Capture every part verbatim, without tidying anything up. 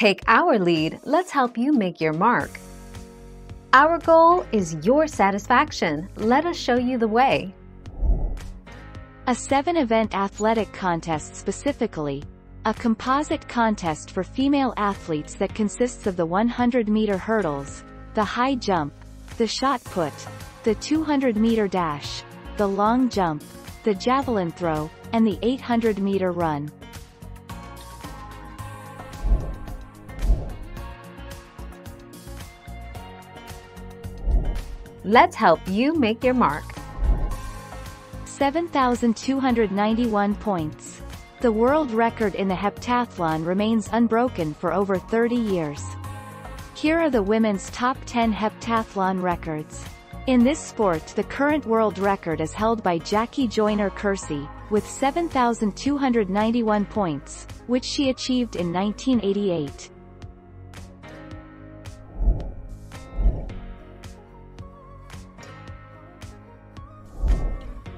Take our lead, let's help you make your mark. Our goal is your satisfaction. Let us show you the way. A seven-event athletic contest specifically, a composite contest for female athletes that consists of the one hundred meter hurdles, the high jump, the shot put, the two hundred meter dash, the long jump, the javelin throw, and the eight hundred meter run. Let's help you make your mark. seven thousand two hundred ninety-one points. The world record in the heptathlon remains unbroken for over thirty years. Here are the women's top ten heptathlon records. In this sport, the current world record is held by Jackie Joyner-Kersee, with seven thousand two hundred ninety-one points, which she achieved in nineteen eighty-eight.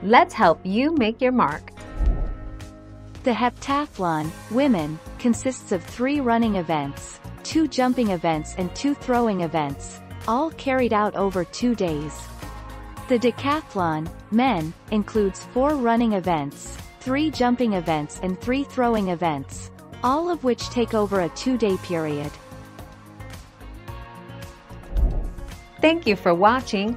Let's help you make your mark. The heptathlon, women, consists of three running events, two jumping events and two throwing events, all carried out over two days. The decathlon, men, includes four running events, three jumping events and three throwing events, all of which take over a two-day period. Thank you for watching.